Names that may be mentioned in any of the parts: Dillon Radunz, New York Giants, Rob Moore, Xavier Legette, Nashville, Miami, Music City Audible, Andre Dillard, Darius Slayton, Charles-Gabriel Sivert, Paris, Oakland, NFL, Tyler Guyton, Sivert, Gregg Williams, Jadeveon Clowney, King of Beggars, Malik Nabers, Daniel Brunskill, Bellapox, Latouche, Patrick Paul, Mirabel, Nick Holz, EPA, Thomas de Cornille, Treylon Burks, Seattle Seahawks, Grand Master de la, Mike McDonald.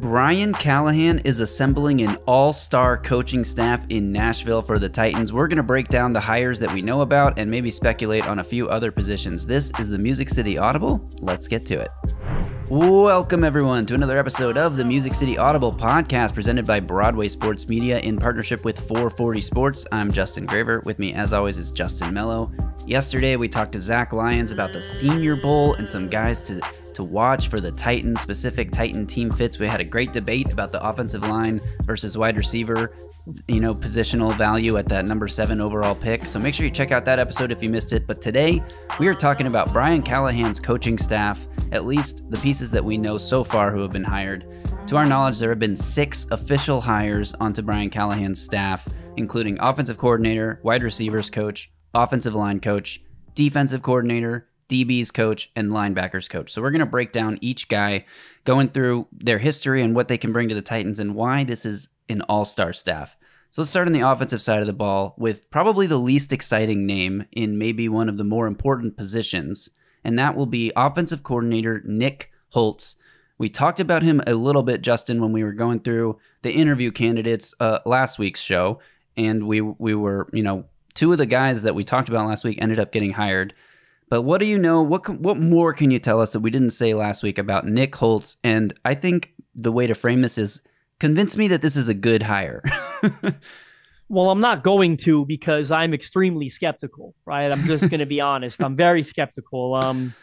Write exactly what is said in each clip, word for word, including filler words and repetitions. Brian Callahan is assembling an all-star coaching staff in Nashville for the Titans. We're going to break down the hires that we know about and maybe speculate on a few other positions. This is the Music City Audible. Let's get to it. Welcome everyone to another episode of the Music City Audible podcast presented by Broadway Sports Media in partnership with four forty Sports. I'm Justin Graver. With me as always is Justin Mello. Yesterday we talked to Zach Lyons about the Senior Bowl and some guys to to watch for the Titans, specific Titan team fits. We had a great debate about the offensive line versus wide receiver, you know, positional value at that number seven overall pick. So make sure you check out that episode if you missed it. But today we are talking about Brian Callahan's coaching staff, at least the pieces that we know so far who have been hired. To our knowledge, there have been six official hires onto Brian Callahan's staff, including offensive coordinator, wide receivers coach, offensive line coach, defensive coordinator, D B's coach, and linebackers coach. So we're going to break down each guy, going through their history and what they can bring to the Titans and why this is an all-star staff. So let's start on the offensive side of the ball with probably the least exciting name in maybe one of the more important positions, and that will be offensive coordinator Nick Holz. We talked about him a little bit, Justin, when we were going through the interview candidates uh, last week's show, and we we were, you know, two of the guys that we talked about last week ended up getting hired. But what do you know? What what more can you tell us that we didn't say last week about Nick Holz? And I think the way to frame this is convince me that this is a good hire. Well, I'm not going to because I'm extremely skeptical, right? I'm just going to be honest. I'm very skeptical. Um,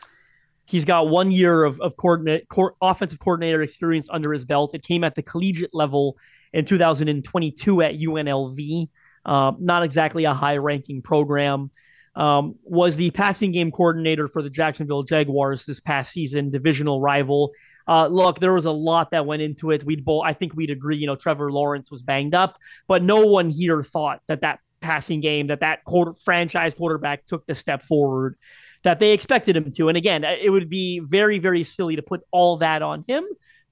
he's got one year of, of coordinate, co- offensive coordinator experience under his belt. It came at the collegiate level in two thousand twenty-two at U N L V. Uh, not exactly a high-ranking program. Um, was the passing game coordinator for the Jacksonville Jaguars this past season, divisional rival. Uh, look, there was a lot that went into it. We'd both, I think we'd agree, you know, Trevor Lawrence was banged up, but no one here thought that that passing game, that that quarter, franchise quarterback took the step forward that they expected him to. And again, it would be very, very silly to put all that on him,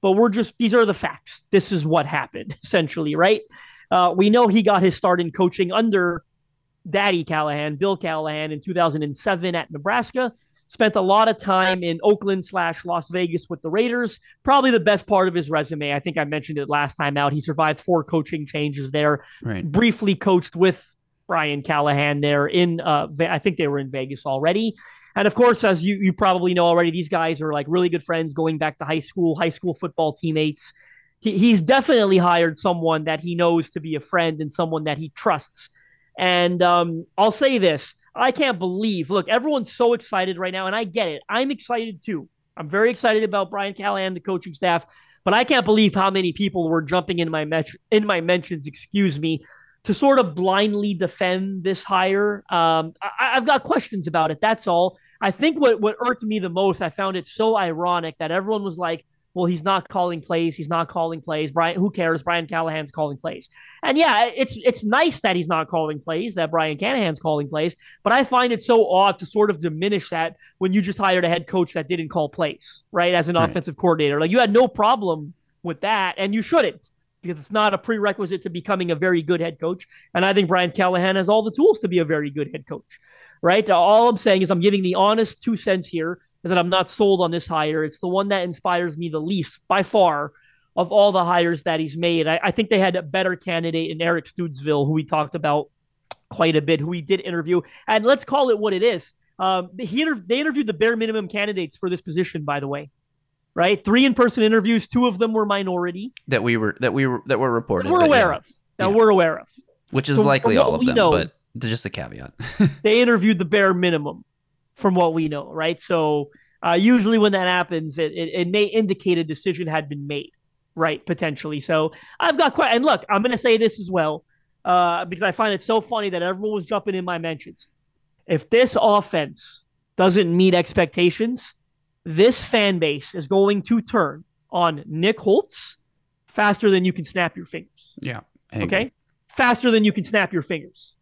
but we're just, these are the facts. This is what happened essentially, right? Uh, we know he got his start in coaching under Daddy Callahan, Bill Callahan, in two thousand seven at Nebraska. Spent a lot of time in Oakland slash Las Vegas with the Raiders. Probably the best part of his resume. I think I mentioned it last time out. He survived four coaching changes there. Right. Briefly coached with Brian Callahan there in, uh, I think they were in Vegas already. And of course, as you, you probably know already, these guys are like really good friends going back to high school, high school football teammates. He, he's definitely hired someone that he knows to be a friend and someone that he trusts. And um, I'll say this. I can't believe, look, everyone's so excited right now, and I get it. I'm excited too. I'm very excited about Brian Callahan, the coaching staff, but I can't believe how many people were jumping in my met- in my mentions, excuse me, to sort of blindly defend this hire. Um, I- I've got questions about it, that's all. I think what, what irked me the most, I found it so ironic that everyone was like, well, he's not calling plays, he's not calling plays, Brian, who cares, Brian Callahan's calling plays. And yeah, it's it's nice that he's not calling plays, that Brian Callahan's calling plays, but I find it so odd to sort of diminish that when you just hired a head coach that didn't call plays, right, as an right. offensive coordinator. Like, you had no problem with that, and you shouldn't, because it's not a prerequisite to becoming a very good head coach, and I think Brian Callahan has all the tools to be a very good head coach, right? All I'm saying is I'm giving the honest two cents here, is that I'm not sold on this hire. It's the one that inspires me the least, by far, of all the hires that he's made. I, I think they had a better candidate in Eric Studesville, who we talked about quite a bit, who we did interview. And let's call it what it is. Um, he inter- they interviewed the bare minimum candidates for this position, by the way. Right? Three in-person interviews. Two of them were minority. That we were that we were that were reported. That we're aware yeah. of. That yeah. we're aware of. Which is so likely all of them, know, but just a caveat. They interviewed the bare minimum. From what we know, right? So uh, usually when that happens, it, it, it may indicate a decision had been made, right? Potentially. So I've got quite, and look, I'm going to say this as well, uh, because I find it so funny that everyone was jumping in my mentions. If this offense doesn't meet expectations, this fan base is going to turn on Nick Holz faster than you can snap your fingers. Yeah. Okay. Faster than you can snap your fingers.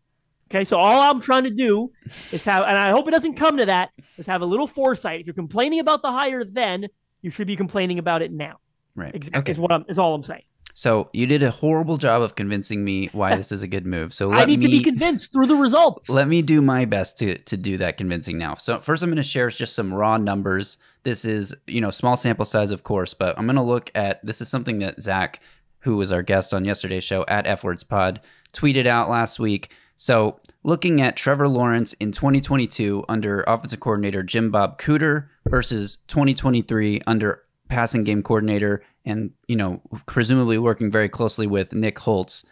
Okay, so all I'm trying to do is have, and I hope it doesn't come to that, is have a little foresight. If you're complaining about the hire then, you should be complaining about it now. Right. Exactly. Okay. Is what I'm, is all I'm saying. So you did a horrible job of convincing me why this is a good move. So let I need me, to be convinced through the results. Let me do my best to to do that convincing now. So first I'm going to share just some raw numbers. This is, you know, small sample size, of course, but I'm going to look at, this is something that Zach, who was our guest on yesterday's show at F Words Pod, tweeted out last week. So looking at Trevor Lawrence in twenty twenty-two under offensive coordinator Jim Bob Cooter versus twenty twenty-three under passing game coordinator and, you know, presumably working very closely with Nick Holz.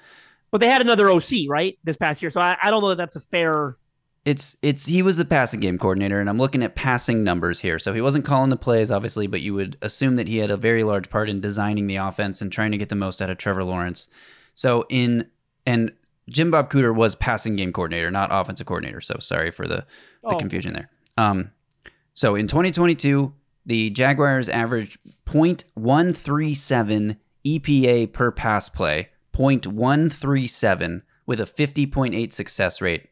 But they had another O C, right, this past year. So I, I don't know that that's a fair... It's it's he was the passing game coordinator, and I'm looking at passing numbers here. So he wasn't calling the plays, obviously, but you would assume that he had a very large part in designing the offense and trying to get the most out of Trevor Lawrence. So in... and Jim Bob Cooter was passing game coordinator, not offensive coordinator. So sorry for the, the oh. confusion there. Um, so in twenty twenty-two, the Jaguars averaged point one three seven E P A per pass play, point one three seven, with a fifty point eight success rate.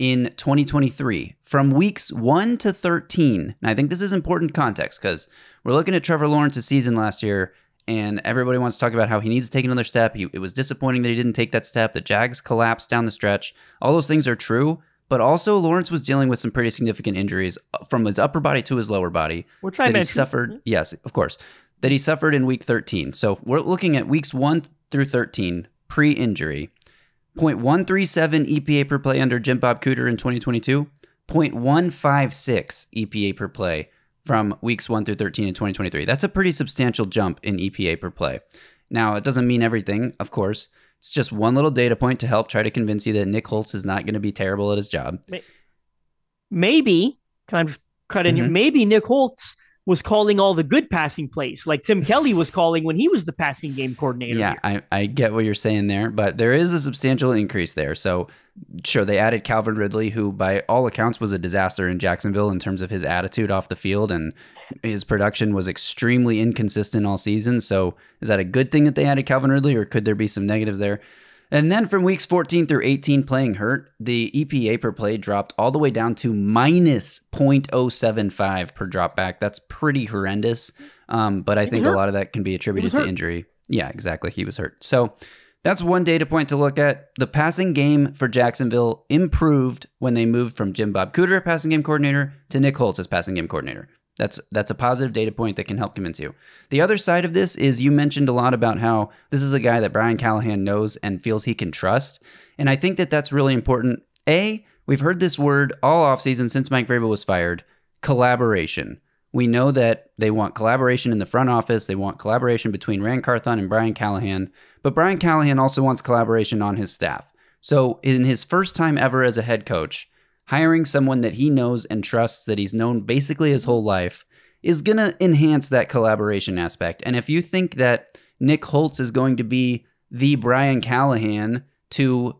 In twenty twenty-three, from weeks one to thirteen, and I think this is important context because we're looking at Trevor Lawrence's season last year, and everybody wants to talk about how he needs to take another step. He, it was disappointing that he didn't take that step. The Jags collapsed down the stretch. All those things are true. But also, Lawrence was dealing with some pretty significant injuries from his upper body to his lower body. We're trying to suffered. Yes, of course. That he suffered in week thirteen. So we're looking at weeks one through thirteen pre-injury. point one three seven E P A per play under Jim Bob Cooter in twenty twenty-two. point one five six E P A per play from weeks one through thirteen in twenty twenty-three. That's a pretty substantial jump in E P A per play. Now, it doesn't mean everything, of course. It's just one little data point to help try to convince you that Nick Holz is not going to be terrible at his job. Maybe, can I just cut in mm-hmm. here? Maybe Nick Holz was calling all the good passing plays, like Tim Kelly was calling when he was the passing game coordinator. Yeah, I, I get what you're saying there, but there is a substantial increase there. So, sure, they added Calvin Ridley, who by all accounts was a disaster in Jacksonville in terms of his attitude off the field, and his production was extremely inconsistent all season. So, is that a good thing that they added Calvin Ridley, or could there be some negatives there? And then from weeks fourteen through eighteen playing hurt, the E P A per play dropped all the way down to minus point oh seven five per drop back. That's pretty horrendous. Um, but I think a lot of that can be attributed to injury. Yeah, exactly. He was hurt. So that's one data point to look at. The passing game for Jacksonville improved when they moved from Jim Bob Cooter, passing game coordinator, to Nick Holz as passing game coordinator. That's that's a positive data point that can help convince you. The other side of this is you mentioned a lot about how this is a guy that Brian Callahan knows and feels he can trust. And I think that that's really important. A, we've heard this word all offseason since Mike Vrabel was fired, collaboration. We know that they want collaboration in the front office. They want collaboration between Rand Carthon and Brian Callahan. But Brian Callahan also wants collaboration on his staff. So in his first time ever as a head coach, hiring someone that he knows and trusts, that he's known basically his whole life, is going to enhance that collaboration aspect. And if you think that Nick Holz is going to be the Brian Callahan to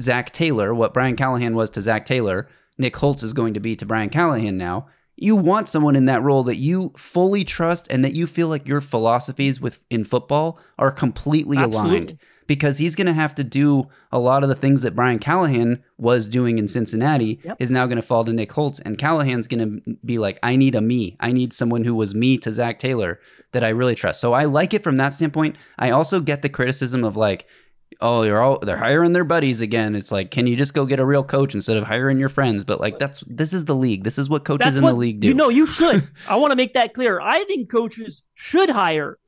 Zach Taylor, what Brian Callahan was to Zach Taylor, Nick Holz is going to be to Brian Callahan now, you want someone in that role that you fully trust and that you feel like your philosophies with in football are completely Absolutely. aligned. Because he's going to have to do a lot of the things that Brian Callahan was doing in Cincinnati yep. is now going to fall to Nick Holz. And Callahan's going to be like, I need a me. I need someone who was me to Zach Taylor that I really trust. So I like it from that standpoint. I also get the criticism of like, oh, you're all they're hiring their buddies again. It's like, can you just go get a real coach instead of hiring your friends? But like, that's this is the league. This is what coaches that's in what, the league do. You know, you should. I want to make that clear. I think coaches should hire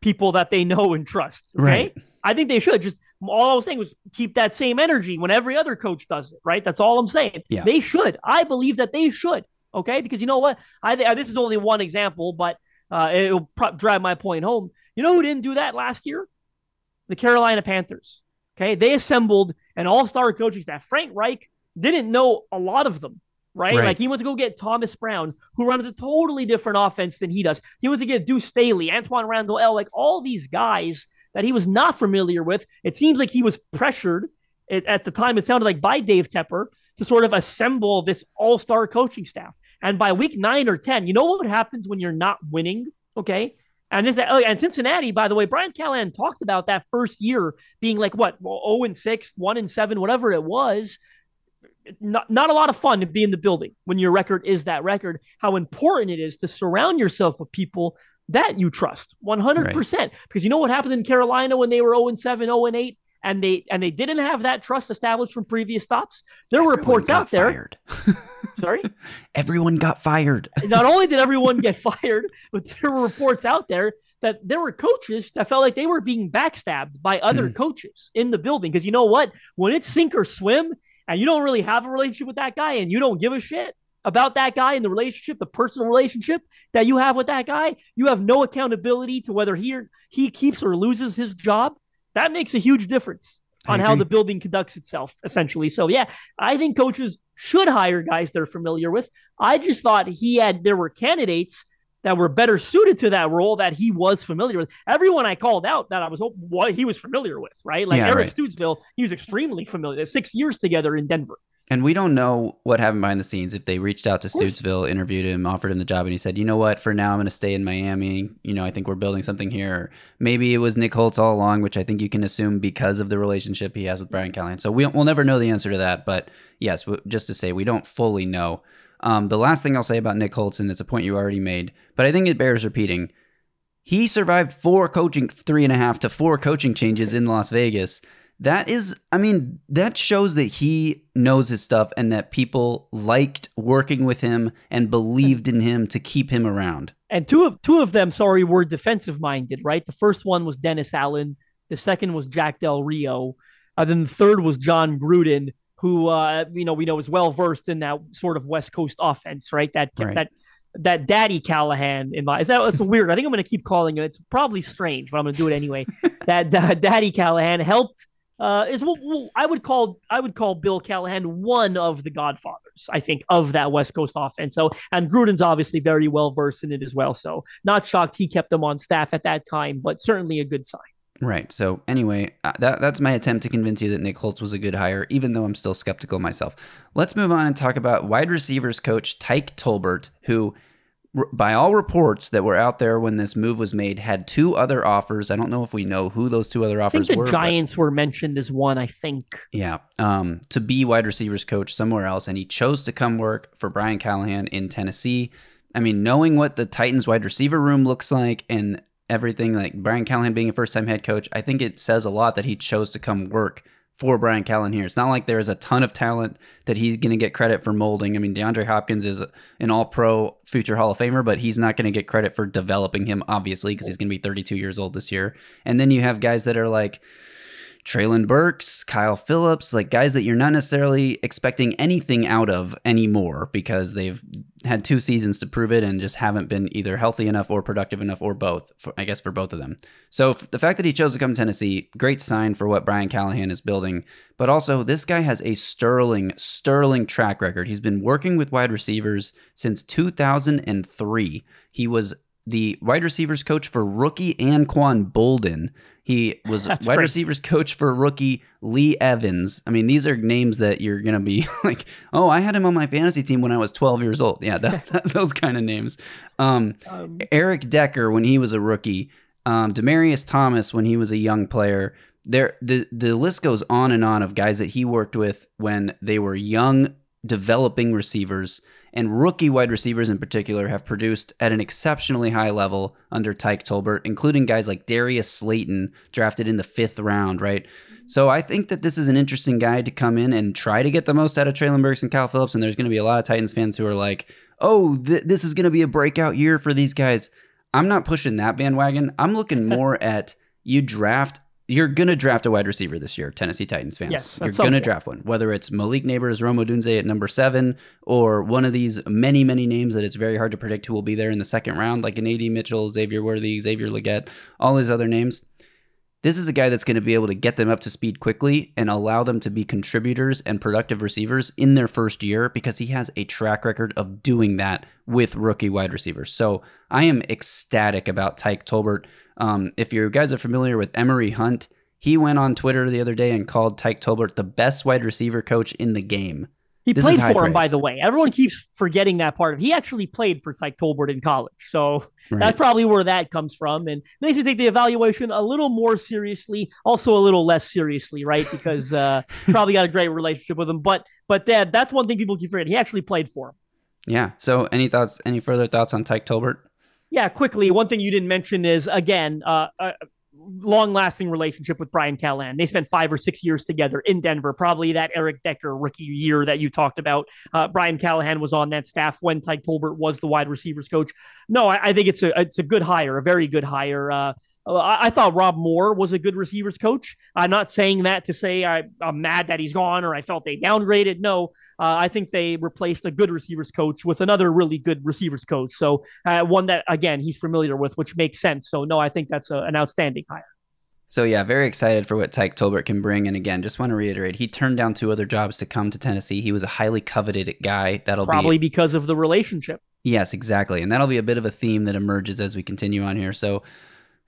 people that they know and trust. Okay? Right. I think they should. Just all I was saying was keep that same energy when every other coach does it. Right. That's all I'm saying. Yeah. They should. I believe that they should. Okay. Because you know what? I th this is only one example, but uh, it will drive my point home. You know who didn't do that last year? The Carolina Panthers, okay? They assembled an all-star coaching staff. Frank Reich didn't know a lot of them, right? right? Like, he went to go get Thomas Brown, who runs a totally different offense than he does. He went to get Deuce Staley, Antoine Randall L, like all these guys that he was not familiar with. It seems like he was pressured, it, at the time it sounded like, by Dave Tepper to sort of assemble this all-star coaching staff. And by week nine or ten, you know what happens when you're not winning, okay? And this and Cincinnati, by the way, Brian Callahan talked about that first year being like what, zero and six, one and seven, whatever it was. Not not a lot of fun to be in the building when your record is that record. How important it is to surround yourself with people that you trust one hundred percent. Right. Because you know what happened in Carolina when they were oh and seven, oh and eight, and they and they didn't have that trust established from previous stops. There were reports out there. Sorry? Everyone got fired. Not only did everyone get fired, but there were reports out there that there were coaches that felt like they were being backstabbed by other mm. coaches in the building. Because you know what? When it's sink or swim and you don't really have a relationship with that guy and you don't give a shit about that guy and the relationship, the personal relationship that you have with that guy, you have no accountability to whether he, or, he keeps or loses his job. That makes a huge difference on how the building conducts itself, essentially. So, yeah, I think coaches should hire guys they're familiar with. I just thought he had, there were candidates that were better suited to that role that he was familiar with. Everyone I called out that I was what he was familiar with, right? Like yeah, Eric right. Studesville, he was extremely familiar. Six years together in Denver. And we don't know what happened behind the scenes. If they reached out to Studesville, interviewed him, offered him the job, and he said, you know what, for now I'm going to stay in Miami. You know, I think we're building something here. Or maybe it was Nick Holz all along, which I think you can assume because of the relationship he has with Brian Callahan. So we, we'll never know the answer to that. But yes, just to say, we don't fully know. Um, the last thing I'll say about Nick Holz, and it's a point you already made, but I think it bears repeating. He survived four coaching, three and a half to four coaching changes in Las Vegas. That is, I mean, that shows that he knows his stuff and that people liked working with him and believed in him to keep him around. And two of two of them, sorry, were defensive minded, right? The first one was Dennis Allen. The second was Jack Del Rio. Uh, then the third was John Gruden, who, uh, you know, we know is well versed in that sort of West Coast offense, right? That right. that that Daddy Callahan in my, is that, that's weird. I think I'm going to keep calling it. It's probably strange, but I'm going to do it anyway. that uh, Daddy Callahan helped. Uh, is what, what I would call I would call Bill Callahan one of the godfathers, I think, of that West Coast offense. So, and Gruden's obviously very well versed in it as well. So, not shocked he kept them on staff at that time, but certainly a good sign. Right. So, anyway, that that's my attempt to convince you that Nick Holz was a good hire, even though I'm still skeptical myself. Let's move on and talk about wide receivers coach Tyke Tolbert, who, by all reports that were out there when this move was made, had two other offers. I don't know if we know who those two other offers were. I think the were, Giants were mentioned as one, I think. Yeah, um, to be wide receivers coach somewhere else, and he chose to come work for Brian Callahan in Tennessee. I mean, knowing what the Titans wide receiver room looks like and everything, like Brian Callahan being a first-time head coach, I think it says a lot that he chose to come work for Brian Callahan here. It's not like there is a ton of talent that he's going to get credit for molding. I mean, DeAndre Hopkins is an all-pro future Hall of Famer, but he's not going to get credit for developing him, obviously, because he's going to be thirty-two years old this year. And then you have guys that are like Treylon Burks, Kyle Philips, like guys that you're not necessarily expecting anything out of anymore because they've had two seasons to prove it and just haven't been either healthy enough or productive enough or both, for, I guess, for both of them. So the fact that he chose to come to Tennessee, great sign for what Brian Callahan is building. But also, this guy has a sterling, sterling track record. He's been working with wide receivers since two thousand three. He was the wide receivers coach for rookie Anquan Boldin. He was That's wide crazy. receivers coach for rookie Lee Evans. I mean, these are names that you're going to be like, oh, I had him on my fantasy team when I was twelve years old. Yeah, that, those kind of names. Um, um, Eric Decker when he was a rookie. Um, Demarius Thomas when he was a young player. There, the, the list goes on and on of guys that he worked with when they were young, developing receivers. And rookie wide receivers in particular have produced at an exceptionally high level under Tyke Tolbert, including guys like Darius Slayton, drafted in the fifth round, right? So I think that this is an interesting guy to come in and try to get the most out of Treylon Burks and Kyle Phillips. And there's going to be a lot of Titans fans who are like, oh, th this is going to be a breakout year for these guys. I'm not pushing that bandwagon. I'm looking more at you draft. You're going to draft a wide receiver this year, Tennessee Titans fans. Yes, You're going to draft one, whether it's Malik Nabers, Rome Odunze at number seven, or one of these many, many names that it's very hard to predict who will be there in the second round, like an A D Mitchell, Xavier Worthy, Xavier Legette, all these other names. This is a guy that's going to be able to get them up to speed quickly and allow them to be contributors and productive receivers in their first year because he has a track record of doing that with rookie wide receivers. So I am ecstatic about Tyke Tolbert. Um, if you guys are familiar with Emory Hunt, he went on Twitter the other day and called Tyke Tolbert the best wide receiver coach in the game. He this played for him, praise. by the way. Everyone keeps forgetting that part of it. He actually played for Tyke Tolbert in college. So right. that's probably where that comes from. And makes me take the evaluation a little more seriously, also a little less seriously, right? Because uh, probably got a great relationship with him. But but Dad, that's one thing people keep forgetting. He actually played for him. Yeah. So any thoughts, any further thoughts on Tyke Tolbert? Yeah, quickly, one thing you didn't mention is, again, uh, a long-lasting relationship with Brian Callahan. They spent five or six years together in Denver, probably that Eric Decker rookie year that you talked about. Uh, Brian Callahan was on that staff when Tyke Tolbert was the wide receivers coach. No, I, I think it's a it's a good hire, a very good hire. Uh, I, I thought Rob Moore was a good receivers coach. I'm not saying that to say I, I'm mad that he's gone or I felt they downgraded. No. Uh, I think they replaced a good receivers coach with another really good receivers coach. So uh, one that, again, he's familiar with, which makes sense. So, no, I think that's a, an outstanding hire. So, yeah, very excited for what Tyke Tolbert can bring. And, again, just want to reiterate, he turned down two other jobs to come to Tennessee. He was a highly coveted guy. That'll probably be because of the relationship. Yes, exactly. And that'll be a bit of a theme that emerges as we continue on here. So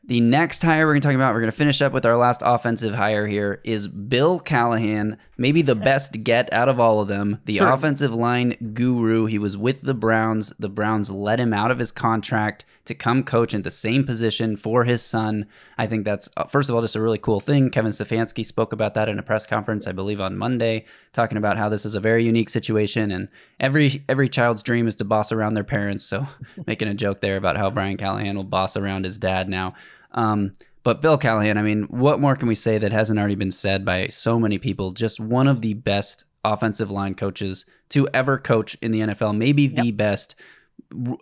the next hire we're going to talk about, we're going to finish up with our last offensive hire here, is Bill Callahan, maybe the best get out of all of them, the sure. offensive line guru. He was with the Browns. The Browns let him out of his contract to come coach in the same position for his son. I think that's, first of all, just a really cool thing. Kevin Stefanski spoke about that in a press conference, I believe, on Monday, talking about how this is a very unique situation, and every every child's dream is to boss around their parents. So making a joke there about how Brian Callahan will boss around his dad now. Um, but Bill Callahan, I mean, what more can we say that hasn't already been said by so many people? Just one of the best offensive line coaches to ever coach in the N F L, maybe yep. the best.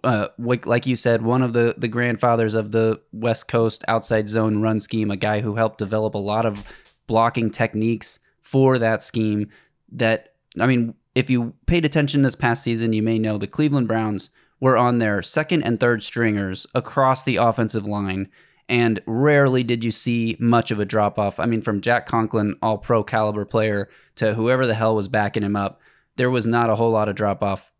Uh, like you said, one of the, the grandfathers of the West Coast outside zone run scheme, a guy who helped develop a lot of blocking techniques for that scheme that, I mean, if you paid attention this past season, you may know the Cleveland Browns were on their second and third stringers across the offensive line. And rarely did you see much of a drop-off. I mean, from Jack Conklin, all-pro caliber player, to whoever the hell was backing him up, there was not a whole lot of drop-off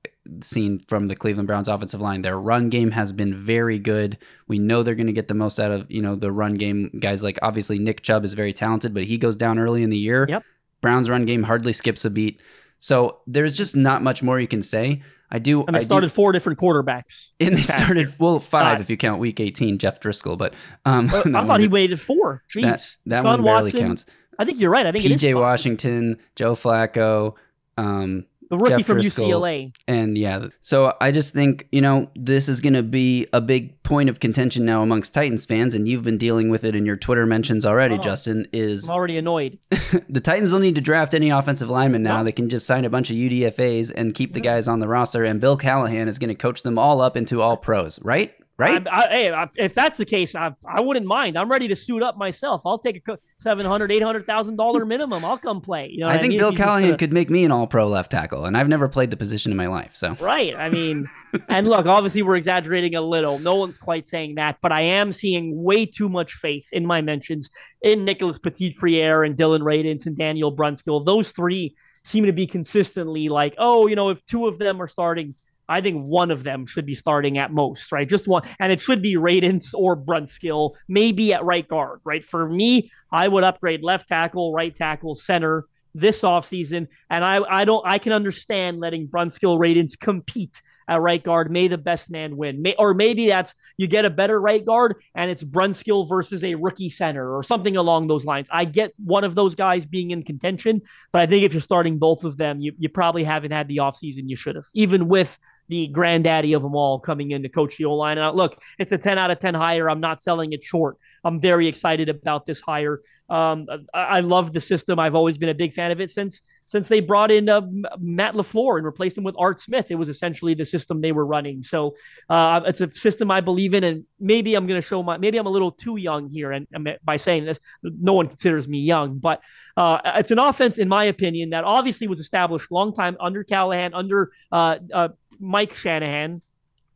seen from the Cleveland Browns offensive line. Their run game has been very good. We know they're going to get the most out of, you know, the run game. Guys like, obviously, Nick Chubb is very talented, but he goes down early in the year. Yep. Browns' run game hardly skips a beat. So there's just not much more you can say. I do. And they I started do, four different quarterbacks. And they started, year. well, five, five if you count week eighteen, Jeff Driscoll. But um, uh, I thought he did, waited four. Jeez. That, that one barely Watson, counts. I think you're right. I think P J it is Washington, Joe Flacco, um, the rookie Jeff from Driscoll, U C L A. And yeah, so I just think, you know, this is going to be a big point of contention now amongst Titans fans. And you've been dealing with it in your Twitter mentions already, oh, Justin. Is I'm already annoyed. The Titans don't need to draft any offensive linemen now. Yep. They can just sign a bunch of U D F As and keep the guys on the roster. And Bill Callahan is going to coach them all up into all pros, right? Right? I, I, hey, I, if that's the case, I, I wouldn't mind. I'm ready to suit up myself. I'll take a seven hundred thousand, eight hundred thousand dollar minimum. I'll come play. You know, I think I mean? Bill Callahan could make me an all-pro left tackle, and I've never played the position in my life. So right. I mean, and look, obviously we're exaggerating a little. No one's quite saying that, but I am seeing way too much faith in my mentions in Nicholas Petit-Frere and Dillon Radunz and Daniel Brunskill. Those three seem to be consistently like, oh, you know, if two of them are starting, I think one of them should be starting at most, right? Just one. And it should be Radunz or Brunskill, maybe at right guard, right? For me, I would upgrade left tackle, right tackle, center this offseason. And I, I don't, I can understand letting Brunskill, Radunz compete at right guard. May the best man win. May, or maybe that's, you get a better right guard and it's Brunskill versus a rookie center or something along those lines. I get one of those guys being in contention, but I think if you're starting both of them, you, you probably haven't had the offseason you should have, even with the granddaddy of them all coming in to coach the O-line. And look, it's a ten out of ten hire. I'm not selling it short. I'm very excited about this hire. Um, I, I love the system. I've always been a big fan of it since since they brought in uh, Matt LaFleur and replaced him with Art Smith. It was essentially the system they were running. So uh, it's a system I believe in, and maybe I'm going to show my, maybe I'm a little too young here. And, and by saying this, no one considers me young, but uh, it's an offense, in my opinion, that obviously was established long time under Callahan, under uh, uh, Mike Shanahan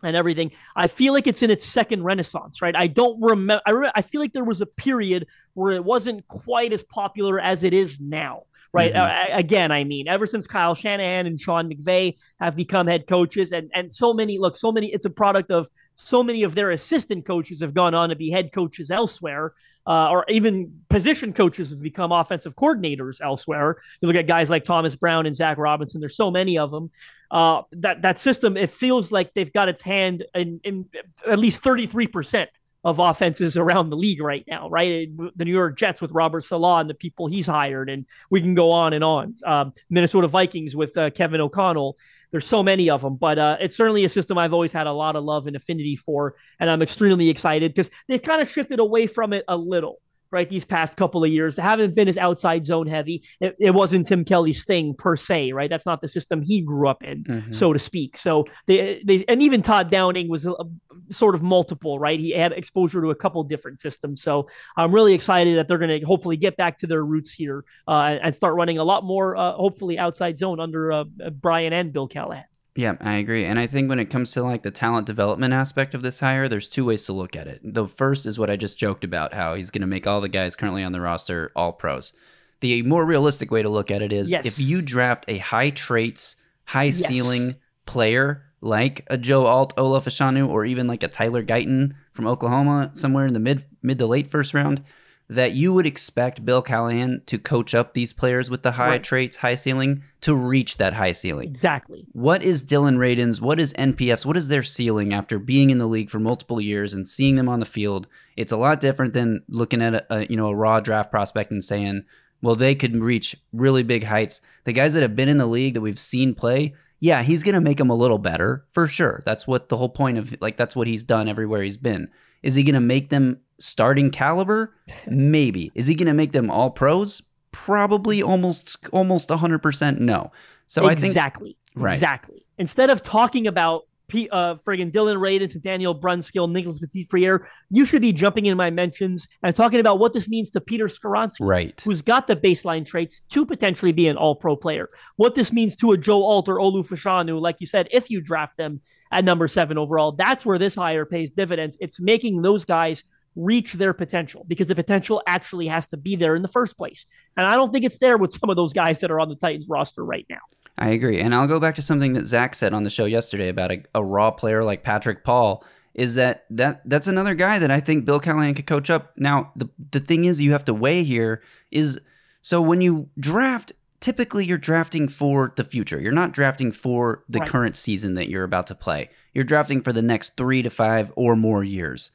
and everything. I feel like it's in its second renaissance, right? I don't remember. I, re I feel like there was a period where it wasn't quite as popular as it is now, right? Mm-hmm. uh, again, I mean, ever since Kyle Shanahan and Sean McVay have become head coaches and, and so many, look, so many, it's a product of so many of their assistant coaches have gone on to be head coaches elsewhere. Uh, or even position coaches have become offensive coordinators elsewhere. You look at guys like Thomas Brown and Zach Robinson. There's so many of them. Uh, that that system, it feels like they've got its hand in, in at least thirty-three percent of offenses around the league right now, right? The New York Jets with Robert Saleh and the people he's hired, and we can go on and on. Um, Minnesota Vikings with uh, Kevin O'Connell. There's so many of them, but uh, it's certainly a system I've always had a lot of love and affinity for, and I'm extremely excited because they've kind of shifted away from it a little, right? These past couple of years, they haven't been as outside zone heavy. It, it wasn't Tim Kelly's thing per se, right? That's not the system he grew up in, mm-hmm. so to speak. So they, they, and even Todd Downing was a, a, sort of multiple, right? He had exposure to a couple different systems. So I'm really excited that they're going to hopefully get back to their roots here uh, and start running a lot more, uh, hopefully outside zone under uh, Brian and Bill Callahan. Yeah, I agree. And I think when it comes to like the talent development aspect of this hire, there's two ways to look at it. The first is what I just joked about, how he's going to make all the guys currently on the roster all pros. The more realistic way to look at it is yes. if you draft a high traits, high yes. ceiling player like a Joe Alt, Ola Fashanu, or even like a Tyler Guyton from Oklahoma somewhere in the mid mid to late first round, that you would expect Bill Callahan to coach up these players with the high right. traits, high ceiling, to reach that high ceiling. Exactly. What is Dillon Radunz? What is N P F's? What is their ceiling after being in the league for multiple years and seeing them on the field? It's a lot different than looking at a, a you know a raw draft prospect and saying, well, they could reach really big heights. The guys that have been in the league that we've seen play, yeah, he's going to make them a little better for sure. That's what the whole point of, like, that's what he's done everywhere he's been. Is he going to make them starting caliber? Maybe. Is he going to make them all pros? Probably almost almost one hundred percent no. So exactly. I think right. Exactly. Instead of talking about P, uh, friggin' Dillon Radunz and Daniel Brunskill, Nicholas Petit-Frere, you should be jumping in my mentions and talking about what this means to Peter Skoronski, right. who's got the baseline traits to potentially be an all-pro player. What this means to a Joe Alt or Olu Fashanu, like you said, if you draft them at number seven overall, that's where this hire pays dividends. It's making those guys reach their potential, because the potential actually has to be there in the first place. And I don't think it's there with some of those guys that are on the Titans roster right now. I agree. And I'll go back to something that Zach said on the show yesterday about a, a raw player like Patrick Paul, is that, that that's another guy that I think Bill Callahan could coach up. Now, the, the thing is you have to weigh here is, so when you draft, typically you're drafting for the future. You're not drafting for the right. current season that you're about to play. You're drafting for the next three to five or more years.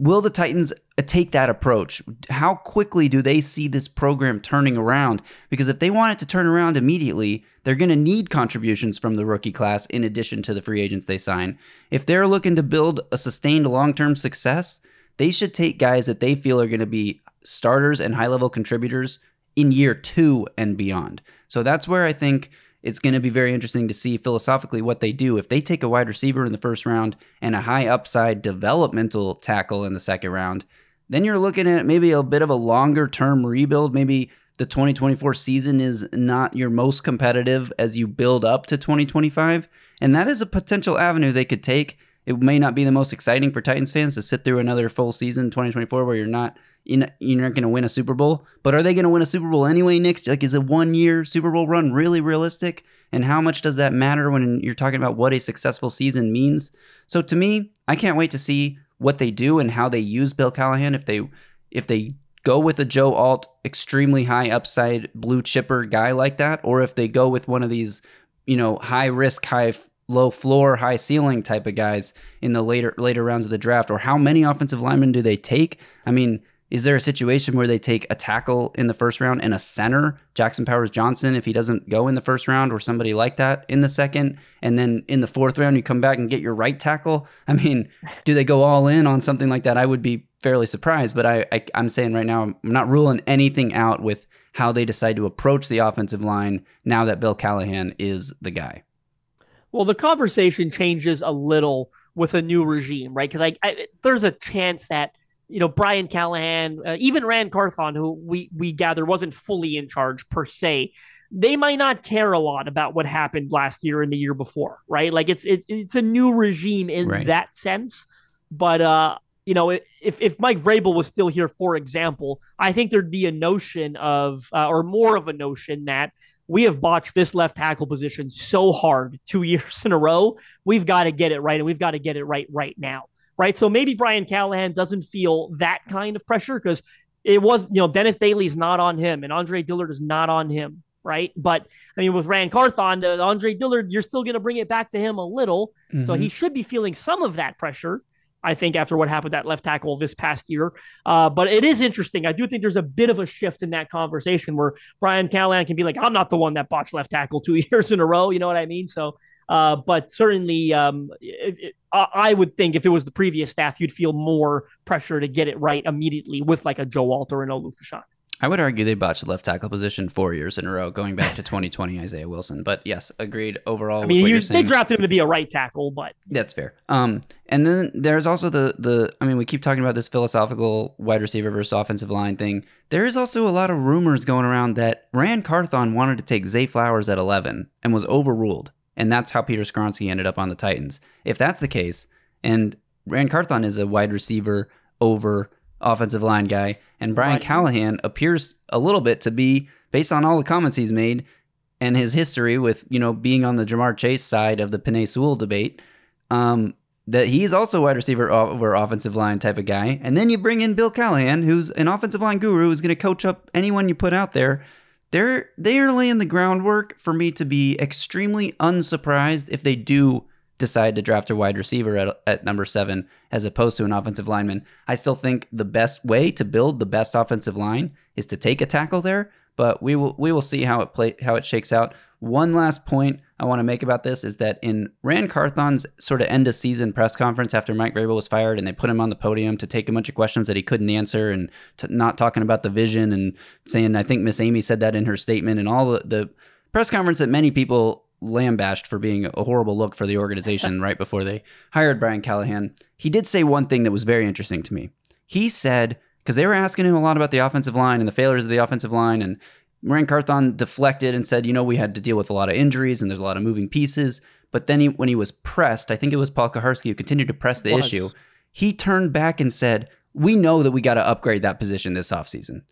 Will the Titans take that approach? How quickly do they see this program turning around? Because if they want it to turn around immediately, they're going to need contributions from the rookie class in addition to the free agents they sign. If they're looking to build a sustained long-term success, they should take guys that they feel are going to be starters and high-level contributors in year two and beyond. So that's where I think it's going to be very interesting to see philosophically what they do. If they take a wide receiver in the first round and a high upside developmental tackle in the second round, then you're looking at maybe a bit of a longer term rebuild. Maybe the twenty twenty-four season is not your most competitive as you build up to twenty twenty-five. And that is a potential avenue they could take. It may not be the most exciting for Titans fans to sit through another full season twenty twenty-four where you're not in, you're not going to win a Super Bowl. But are they going to win a Super Bowl anyway next? Like, is a one-year Super Bowl run really realistic? And how much does that matter when you're talking about what a successful season means? So to me, I can't wait to see what they do and how they use Bill Callahan. If they if they go with a Joe Alt, extremely high upside blue chipper guy like that, or if they go with one of these, you know, high risk, high low floor, high ceiling type of guys in the later later rounds of the draft, or how many offensive linemen do they take? I mean, is there a situation where they take a tackle in the first round and a center, Jackson Powers Johnson, if he doesn't go in the first round, or somebody like that in the second, and then in the fourth round you come back and get your right tackle? I mean, do they go all in on something like that? I would be fairly surprised, but I, I I'm saying right now I'm not ruling anything out with how they decide to approach the offensive line now that Bill Callahan is the guy. Well, the conversation changes a little with a new regime, right? Because I, I, there's a chance that, you know, Brian Callahan, uh, even Rand Carthon, who we, we gather wasn't fully in charge per se, they might not care a lot about what happened last year and the year before, right? Like, it's it's it's a new regime in right. that sense. But, uh, you know, if, if Mike Vrabel was still here, for example, I think there'd be a notion of, uh, or more of a notion that, we have botched this left tackle position so hard two years in a row. We've got to get it right, and we've got to get it right right now, right? So maybe Brian Callahan doesn't feel that kind of pressure because it was, you know, Dennis Daly's not on him, and Andre Dillard is not on him, right? But, I mean, with Rand Carthon, uh, Andre Dillard, you're still going to bring it back to him a little, mm-hmm. so he should be feeling some of that pressure. I think, after what happened at left tackle this past year. Uh, but it is interesting. I do think there's a bit of a shift in that conversation where Brian Callahan can be like, I'm not the one that botched left tackle two years in a row. You know what I mean? So, uh, but certainly um, it, it, I would think if it was the previous staff, you'd feel more pressure to get it right immediately with like a Joe Alt or an Ola Fashanu. I would argue they botched the left tackle position four years in a row, going back to twenty twenty Isaiah Wilson. But yes, agreed overall. I mean, you, they drafted him to be a right tackle, but that's fair. Um, and then there's also the the. I mean, we keep talking about this philosophical wide receiver versus offensive line thing. There is also a lot of rumors going around that Rand Carthon wanted to take Zay Flowers at eleven and was overruled, and that's how Peter Skoronski ended up on the Titans. If that's the case, and Rand Carthon is a wide receiver over offensive line guy, and Brian right. Callahan appears a little bit to be, based on all the comments he's made and his history with, you know, being on the Jamar Chase side of the Penei Sewell debate, um, that he's also wide receiver over offensive line type of guy. And then you bring in Bill Callahan, who's an offensive line guru, who's going to coach up anyone you put out there. They're, they are laying the groundwork for me to be extremely unsurprised if they do decide to draft a wide receiver at, at number seven as opposed to an offensive lineman. I still think the best way to build the best offensive line is to take a tackle there, but we will we will see how it play how it shakes out. One last point I want to make about this is that in Rand Carthon's sort of end of season press conference after Mike Vrabel was fired and they put him on the podium to take a bunch of questions that he couldn't answer and t not talking about the vision and saying, I think Miss Amy said that in her statement, and all the, the press conference that many people lambasted for being a horrible look for the organization right before they hired Brian Callahan. He did say one thing that was very interesting to me. He said, because they were asking him a lot about the offensive line and the failures of the offensive line, and Rand Carthon deflected and said, you know, we had to deal with a lot of injuries and there's a lot of moving pieces. But then he, when he was pressed, I think it was Paul Koharski who continued to press the issue, he turned back and said, we know that we got to upgrade that position this offseason.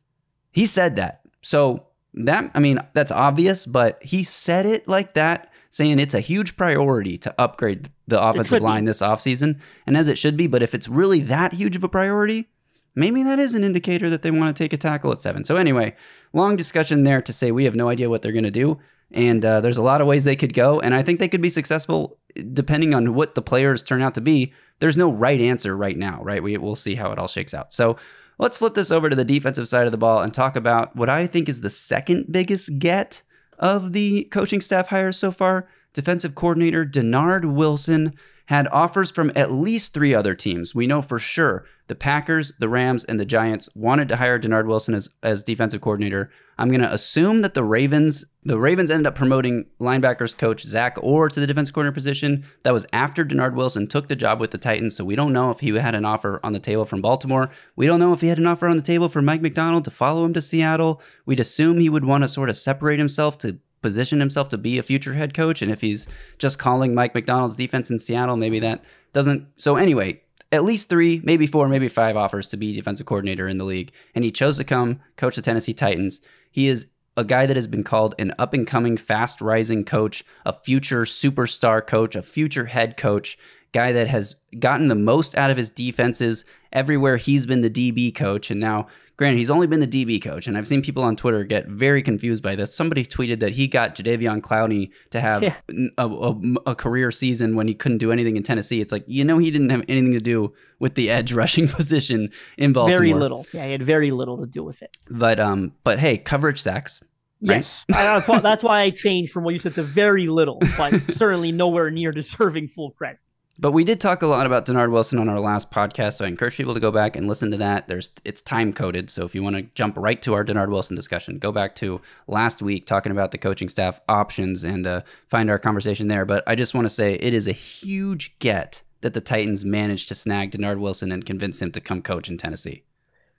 He said that. So That I mean, that's obvious, but he said it like that, saying it's a huge priority to upgrade the offensive line this offseason, and as it should be. But if it's really that huge of a priority, maybe that is an indicator that they want to take a tackle at seven. So anyway, long discussion there to say we have no idea what they're going to do, and uh, there's a lot of ways they could go, and I think they could be successful depending on what the players turn out to be. There's no right answer right now, right? We, we'll see how it all shakes out. So let's flip this over to the defensive side of the ball and talk about what I think is the second biggest get of the coaching staff hires so far. Defensive coordinator Dennard Wilson had offers from at least three other teams. We know for sure the Packers, the Rams, and the Giants wanted to hire Dennard Wilson as, as defensive coordinator. I'm going to assume that the Ravens, the Ravens ended up promoting linebackers coach Zach Orr to the defensive coordinator position. That was after Dennard Wilson took the job with the Titans, so we don't know if he had an offer on the table from Baltimore. We don't know if he had an offer on the table from Mike McDonald to follow him to Seattle. We'd assume he would want to sort of separate himself to position himself to be a future head coach, and if he's just calling Mike McDonald's defense in Seattle, maybe that doesn't. So anyway, at least three, maybe four, maybe five offers to be defensive coordinator in the league, and he chose to come coach the Tennessee Titans. He is a guy that has been called an up-and-coming, fast-rising coach, a future superstar coach, a future head coach, guy that has gotten the most out of his defenses everywhere he's been the D B coach, and now, granted, he's only been the D B coach, and I've seen people on Twitter get very confused by this. Somebody tweeted that he got Jadeveon Clowney to have yeah. a, a, a career season when he couldn't do anything in Tennessee. It's like, you know, he didn't have anything to do with the edge rushing position in Baltimore. Very little. Yeah, he had very little to do with it. But um, but hey, coverage sacks. Right? Yes, that's why, that's why I changed from what you said to very little, but certainly nowhere near deserving full credit. But we did talk a lot about Dennard Wilson on our last podcast, so I encourage people to go back and listen to that. There's, it's time-coded, so if you want to jump right to our Dennard Wilson discussion, go back to last week talking about the coaching staff options and uh, find our conversation there. But I just want to say it is a huge get that the Titans managed to snag Dennard Wilson and convince him to come coach in Tennessee.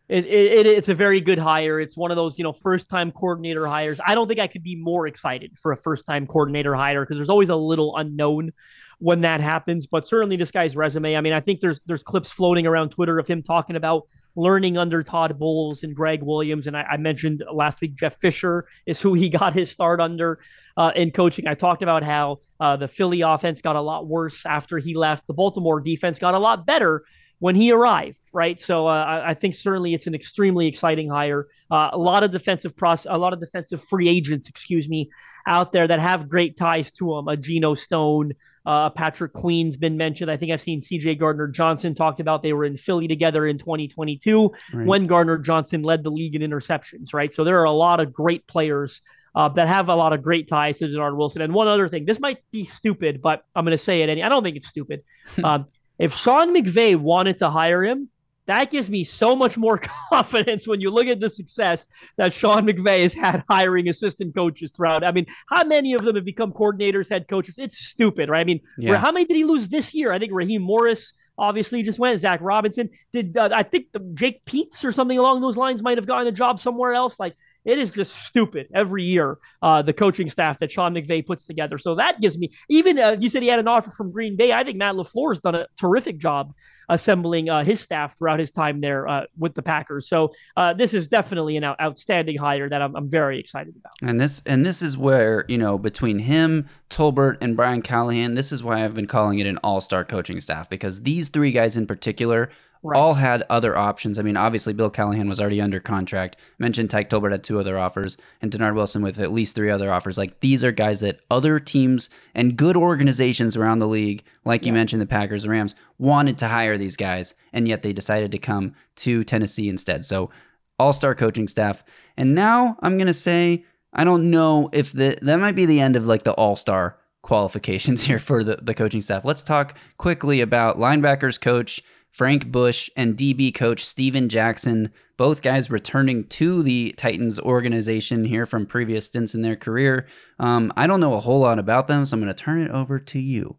It, it, it's a very good hire. It's one of those, you know, first-time coordinator hires. I don't think I could be more excited for a first-time coordinator hire because there's always a little unknown when that happens. But certainly this guy's resume, I mean, I think there's there's clips floating around Twitter of him talking about learning under Todd Bowles and Gregg Williams. And I, I mentioned last week, Jeff Fisher is who he got his start under uh, in coaching. I talked about how uh, the Philly offense got a lot worse after he left. The Baltimore defense got a lot better when he arrived, right? So uh, I, I think certainly it's an extremely exciting hire. Uh, a lot of defensive process, a lot of defensive free agents, excuse me, out there that have great ties to them. A Geno Stone, uh, Patrick Queen's been mentioned. I think I've seen C J. Gardner-Johnson talked about they were in Philly together in twenty twenty-two right. when Gardner-Johnson led the league in interceptions, right? So there are a lot of great players Uh, that have a lot of great ties to Dennard Wilson. And one other thing, this might be stupid, but I'm going to say it. And I don't think it's stupid. um, if Sean McVay wanted to hire him, that gives me so much more confidence when you look at the success that Sean McVay has had hiring assistant coaches throughout. I mean, how many of them have become coordinators, head coaches? It's stupid, right? I mean, yeah. how many did he lose this year? I think Raheem Morris obviously just went. Zach Robinson did. Uh, I think the Jake Peets or something along those lines might have gotten a job somewhere else. Like, it is just stupid every year, uh, the coaching staff that Sean McVay puts together. So that gives me, even uh, you said he had an offer from Green Bay. I think Matt LaFleur has done a terrific job assembling uh, his staff throughout his time there uh, with the Packers. So uh, this is definitely an out- outstanding hire that I'm, I'm very excited about. And this and this is where, you know, between him, Tolbert, and Brian Callahan, this is why I've been calling it an all-star coaching staff, because these three guys in particular Right. all had other options. I mean, obviously, Bill Callahan was already under contract. Mentioned Tyke Tolbert had two other offers, and Dennard Wilson with at least three other offers. Like, these are guys that other teams and good organizations around the league, like yeah. you mentioned, the Packers, the Rams, wanted to hire these guys, and yet they decided to come to Tennessee instead. So, all-star coaching staff. And now I'm going to say, I don't know if the that might be the end of like the all-star qualifications here for the, the coaching staff. Let's talk quickly about linebackers coach Frank Bush and D B coach Steven Jackson, both guys returning to the Titans organization here from previous stints in their career. Um, I don't know a whole lot about them, so I'm going to turn it over to you.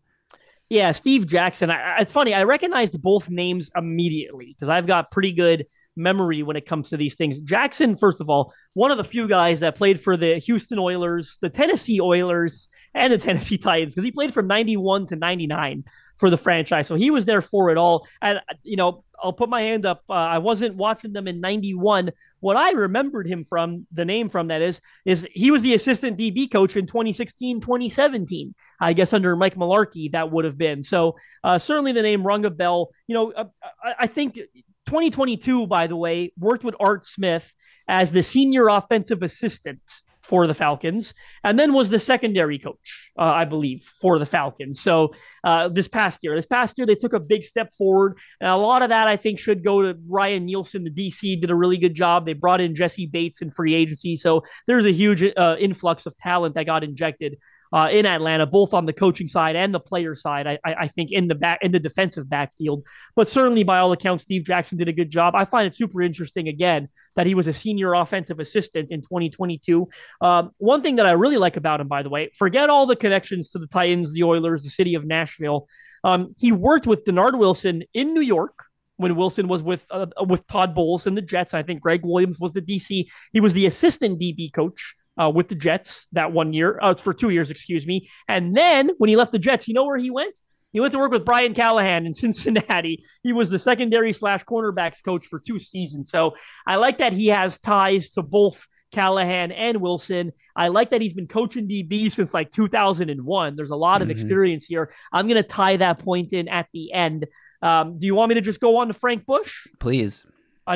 Yeah, Steve Jackson. I, it's funny. I recognized both names immediately because I've got pretty good memory when it comes to these things. Jackson, first of all, one of the few guys that played for the Houston Oilers, the Tennessee Oilers, and the Tennessee Titans, because he played from ninety-one to ninety-nine. For the franchise. So he was there for it all. And, you know, I'll put my hand up. Uh, I wasn't watching them in ninety-one. What I remembered him from, the name from that is, is he was the assistant D B coach in twenty sixteen, twenty seventeen, I guess under Mike Mularkey, that would have been. So uh, certainly the name rung a bell. You know, uh, I think twenty twenty-two, by the way, worked with Art Smith as the senior offensive assistant for the Falcons, and then was the secondary coach, uh, I believe, for the Falcons. So uh, this past year, this past year, they took a big step forward. And a lot of that, I think, should go to Ryan Nielsen. The D C did a really good job. They brought in Jesse Bates in free agency. So there's a huge uh, influx of talent that got injected Uh, in Atlanta, both on the coaching side and the player side, I, I, I think in the back in the defensive backfield. But certainly, by all accounts, Steve Jackson did a good job. I find it super interesting, again, that he was a senior offensive assistant in twenty twenty-two. Um, one thing that I really like about him, by the way, forget all the connections to the Titans, the Oilers, the city of Nashville. Um, he worked with Dennard Wilson in New York when Wilson was with uh, with Todd Bowles and the Jets. I think Gregg Williams was the D C. He was the assistant D B coach Uh, with the Jets that one year, uh, for two years, excuse me. And then when he left the Jets, you know where he went? He went to work with Brian Callahan in Cincinnati. He was the secondary slash cornerbacks coach for two seasons. So I like that he has ties to both Callahan and Wilson. I like that he's been coaching D B since like two thousand one. There's a lot mm-hmm. of experience here. I'm going to tie that point in at the end. Um, do you want me to just go on to Frank Bush? Please.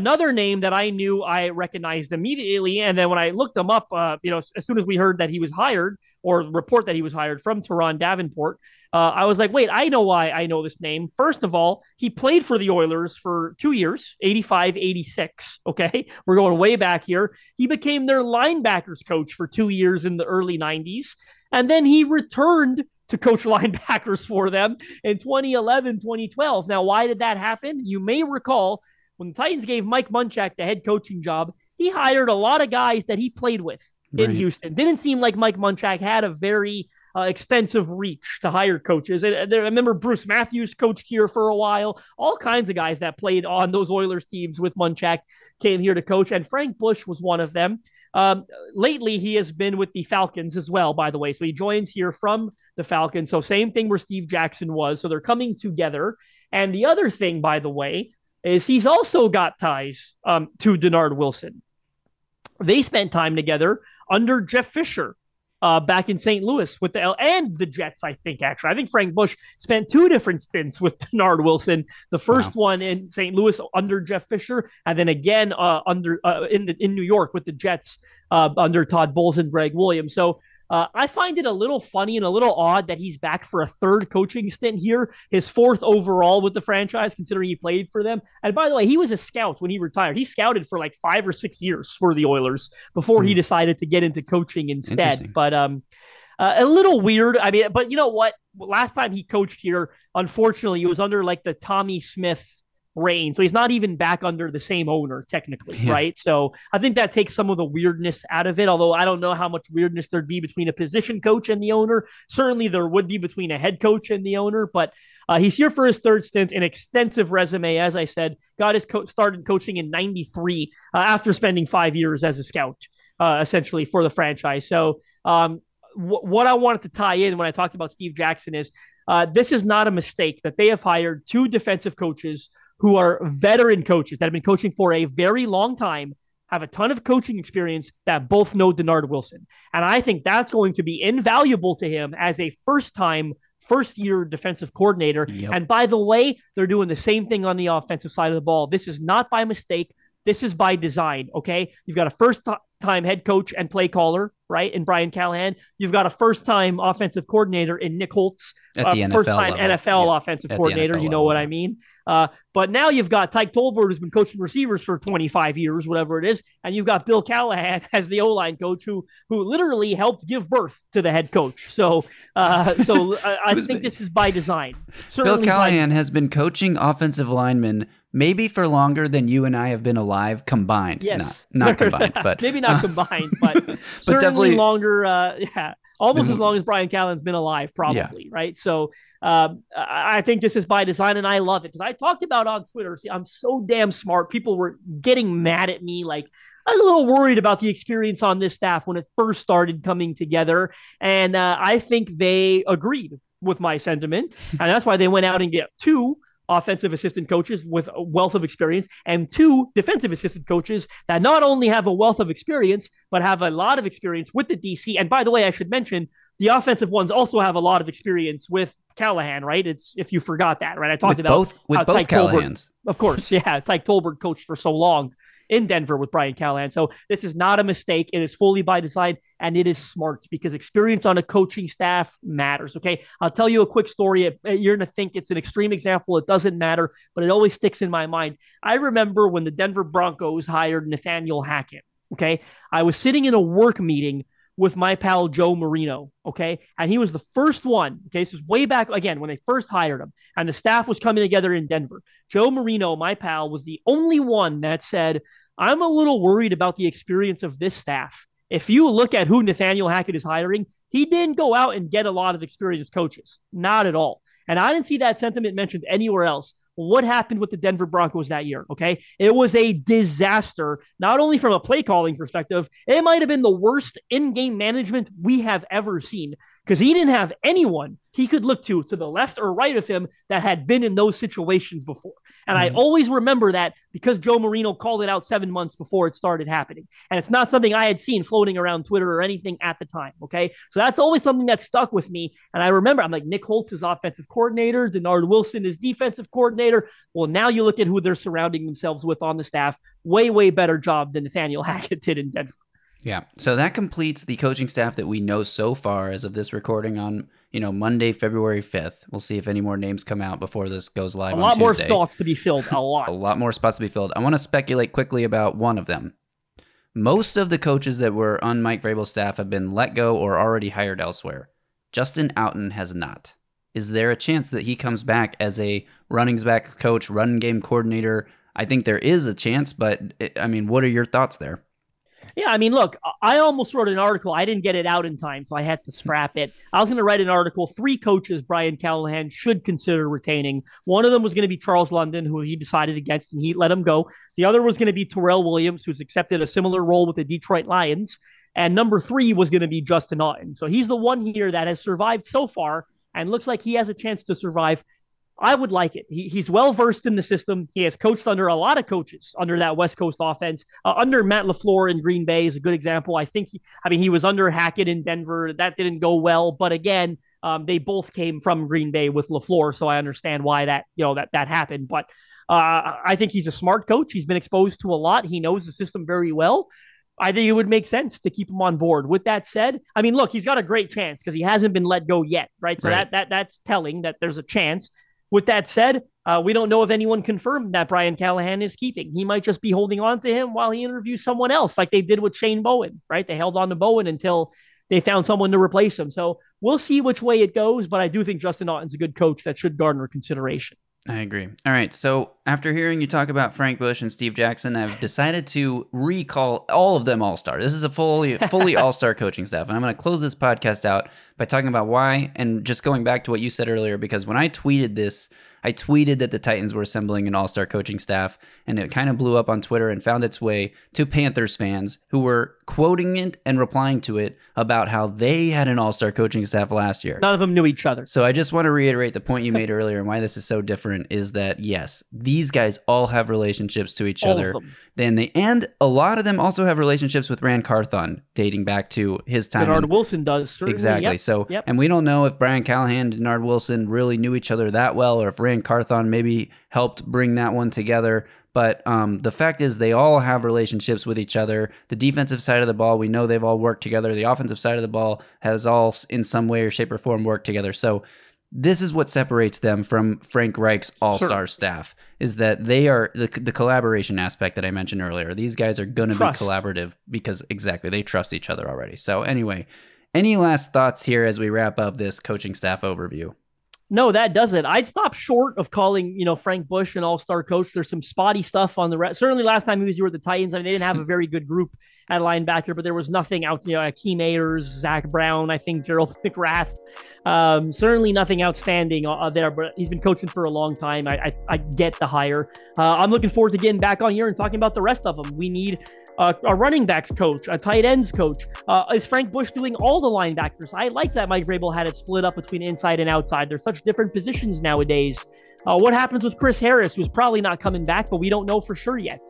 Another name that I knew I recognized immediately, and then when I looked him up, uh, you know, as soon as we heard that he was hired, or report that he was hired from Teron Davenport, uh, I was like, wait, I know why I know this name. First of all, he played for the Oilers for two years, eighty-five, eighty-six, okay? We're going way back here. He became their linebackers coach for two years in the early nineties, and then he returned to coach linebackers for them in twenty eleven, twenty twelve. Now, why did that happen? You may recall, when the Titans gave Mike Munchak the head coaching job, he hired a lot of guys that he played with right. in Houston. Didn't seem like Mike Munchak had a very uh, extensive reach to hire coaches. And, and I remember Bruce Matthews coached here for a while. All kinds of guys that played on those Oilers teams with Munchak came here to coach, and Frank Bush was one of them. Um, lately, he has been with the Falcons as well, by the way. So he joins here from the Falcons. So same thing where Steve Jackson was. So they're coming together. And the other thing, by the way, is he's also got ties um, to Dennard Wilson. They spent time together under Jeff Fisher uh, back in Saint Louis with the L and the Jets, I think, actually. I think Frank Bush spent two different stints with Dennard Wilson, the first wow. one in Saint Louis under Jeff Fisher, and then again uh, under uh, in, the, in New York with the Jets uh, under Todd Bowles and Gregg Williams. So Uh, I find it a little funny and a little odd that he's back for a third coaching stint here, his fourth overall with the franchise, considering he played for them. And by the way, he was a scout when he retired. He scouted for like five or six years for the Oilers before mm. he decided to get into coaching instead. But um, uh, a little weird. I mean, but you know what? Last time he coached here, unfortunately, it was under like the Tommy Smith reign. So he's not even back under the same owner technically, yeah. right? So I think that takes some of the weirdness out of it, although I don't know how much weirdness there'd be between a position coach and the owner. Certainly there would be between a head coach and the owner, but uh, he's here for his third stint, an extensive resume, as I said. Got his co- started coaching in ninety-three uh, after spending five years as a scout, uh, essentially, for the franchise. So um, w- what I wanted to tie in when I talked about Steve Jackson is uh, this is not a mistake that they have hired two defensive coaches who are veteran coaches that have been coaching for a very long time, have a ton of coaching experience, that both know Dennard Wilson. And I think that's going to be invaluable to him as a first-time, first-year defensive coordinator. Yep. And by the way, they're doing the same thing on the offensive side of the ball. This is not by mistake. This is by design, okay? You've got a first-time head coach and play caller, right, in Brian Callahan. You've got a first-time offensive coordinator in Nick Holz. At uh, the N F L first-time level. N F L yeah. offensive At coordinator, N F L you know level. What I mean? Uh, but now you've got Tyke Tolbert, who's been coaching receivers for twenty-five years, whatever it is, and you've got Bill Callahan as the O-line coach who who literally helped give birth to the head coach. So uh, so I, I think been? this is by design. Certainly Bill Callahan by- has been coaching offensive linemen maybe for longer than you and I have been alive combined. Yes. Not, not combined, but... maybe not combined, but, but certainly definitely... longer... Uh, yeah. Almost as long as Brian Callahan's been alive, probably, yeah. right? So um, I think this is by design, and I love it. Because I talked about on Twitter, see, I'm so damn smart. People were getting mad at me. Like, I was a little worried about the experience on this staff when it first started coming together. And uh, I think they agreed with my sentiment. And that's why they went out and get two offensive assistant coaches with a wealth of experience and two defensive assistant coaches that not only have a wealth of experience, but have a lot of experience with the D C. And by the way, I should mention the offensive ones also have a lot of experience with Callahan, right? It's if you forgot that, right? I talked with about both, with how both Tyke Callahans. Tolbert, of course. Yeah. Tyke Tolbert coached for so long in Denver with Brian Callahan. So this is not a mistake. It is fully by design, and it is smart because experience on a coaching staff matters, okay? I'll tell you a quick story. You're going to think it's an extreme example. It doesn't matter, but it always sticks in my mind. I remember when the Denver Broncos hired Nathaniel Hackett, okay? I was sitting in a work meeting with my pal Joe Marino, okay? And he was the first one, okay? This is way back, again, when they first hired him, and the staff was coming together in Denver. Joe Marino, my pal, was the only one that said, I'm a little worried about the experience of this staff. If you look at who Nathaniel Hackett is hiring, he didn't go out and get a lot of experienced coaches. Not at all. And I didn't see that sentiment mentioned anywhere else. What happened with the Denver Broncos that year, okay? It was a disaster, not only from a play-calling perspective. It might have been the worst in-game management we have ever seen because he didn't have anyone he could look to, to the left or right of him that had been in those situations before. And mm-hmm. I always remember that because Joe Marino called it out seven months before it started happening. And it's not something I had seen floating around Twitter or anything at the time, okay? So that's always something that stuck with me. And I remember, I'm like, Nick Holz is offensive coordinator, Dennard Wilson is defensive coordinator. Well, now you look at who they're surrounding themselves with on the staff. Way, way better job than Nathaniel Hackett did in Denver. Yeah. So that completes the coaching staff that we know so far as of this recording on, you know, Monday, February fifth. We'll see if any more names come out before this goes live on Tuesday. A lot more spots to be filled. A lot. A lot more spots to be filled. I want to speculate quickly about one of them. Most of the coaches that were on Mike Vrabel's staff have been let go or already hired elsewhere. Justin Outen has not. Is there a chance that he comes back as a running back coach, run game coordinator? I think there is a chance, but it, I mean, what are your thoughts there? Yeah, I mean, look, I almost wrote an article. I didn't get it out in time, so I had to scrap it. I was going to write an article, three coaches Brian Callahan should consider retaining. One of them was going to be Charles London, who he decided against, and he let him go. The other was going to be Terrell Williams, who's accepted a similar role with the Detroit Lions. And number three was going to be Justin Outen. So he's the one here that has survived so far and looks like he has a chance to survive. I would like it. He, he's well-versed in the system. He has coached under a lot of coaches under that West Coast offense. Uh, under Matt LaFleur in Green Bay is a good example. I think, he, I mean, he was under Hackett in Denver. That didn't go well. But again, um, they both came from Green Bay with LaFleur. So I understand why that, you know, that, that happened. But uh, I think he's a smart coach. He's been exposed to a lot. He knows the system very well. I think it would make sense to keep him on board. With that said, I mean, look, he's got a great chance because he hasn't been let go yet. Right. So right. that, that, that's telling that there's a chance. With that said, uh, we don't know if anyone confirmed that Brian Callahan is keeping. He might just be holding on to him while he interviews someone else, like they did with Shane Bowen, right? They held on to Bowen until they found someone to replace him. So we'll see which way it goes, but I do think Justin Naughton's a good coach that should garner consideration. I agree. All right. So after hearing you talk about Frank Bush and Steve Jackson, I've decided to recall all of them all-star. This is a fully, fully all-star coaching staff. And I'm going to close this podcast out by talking about why, and just going back to what you said earlier, because when I tweeted this, I tweeted that the Titans were assembling an all-star coaching staff, and it kind of blew up on Twitter and found its way to Panthers fans who were quoting it and replying to it about how they had an all-star coaching staff last year. None of them knew each other. So I just want to reiterate the point you made earlier and why this is so different is that, yes, these guys all have relationships to each all other. Then they, and a lot of them also have relationships with Rand Carthon dating back to his time. Dennard Wilson does. Certainly. Exactly. Yep. So, yep. And we don't know if Brian Callahan and Dennard Wilson really knew each other that well, or if Rand and Carthon maybe helped bring that one together. But um, the fact is they all have relationships with each other. The defensive side of the ball, we know they've all worked together. The offensive side of the ball has all in some way or shape or form worked together. So this is what separates them from Frank Reich's all-star staff, is that they are the, the collaboration aspect that I mentioned earlier. These guys are going to be collaborative because exactly they trust each other already. So anyway, any last thoughts here as we wrap up this coaching staff overview? No, that doesn't. I'd stop short of calling, you know, Frank Bush an all-star coach. There's some spotty stuff on the rest. Certainly last time he was here with the Titans, I mean, they didn't have a very good group at linebacker, but there was nothing out, you know, Akeem Ayers, Zach Brown, I think Gerald McGrath. Um, certainly nothing outstanding uh, there, but he's been coaching for a long time. I, I, I get the hire. Uh, I'm looking forward to getting back on here and talking about the rest of them. We need... Uh, a running backs coach, a tight ends coach. Uh, is Frank Bush doing all the linebackers? I like that Mike Vrabel had it split up between inside and outside. There's such different positions nowadays. Uh, what happens with Chris Harris, who's probably not coming back, but we don't know for sure yet.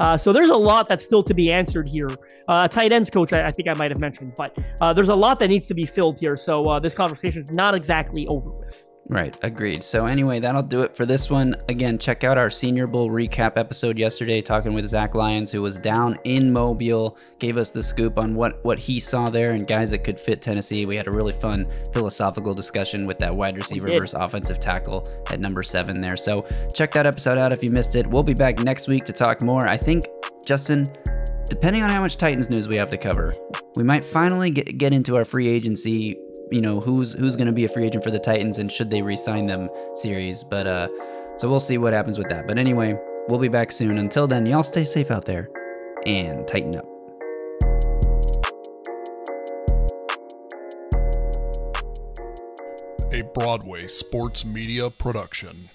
Uh, so there's a lot that's still to be answered here. Uh, tight ends coach, I, I think I might have mentioned, but uh, there's a lot that needs to be filled here. So uh, this conversation is not exactly over with. Right. Agreed. So anyway, that'll do it for this one. Again, check out our Senior Bowl recap episode yesterday, talking with Zach Lyons, who was down in Mobile, gave us the scoop on what, what he saw there and guys that could fit Tennessee. We had a really fun philosophical discussion with that wide receiver versus offensive tackle at number seven there. So check that episode out if you missed it. We'll be back next week to talk more. I think, Justin, depending on how much Titans news we have to cover, we might finally get, get into our free agency, you know, who's who's going to be a free agent for the Titans and should they re-sign them series. But uh, so we'll see what happens with that. But anyway, we'll be back soon. Until then, y'all stay safe out there and tighten up. A Broadway sports media production.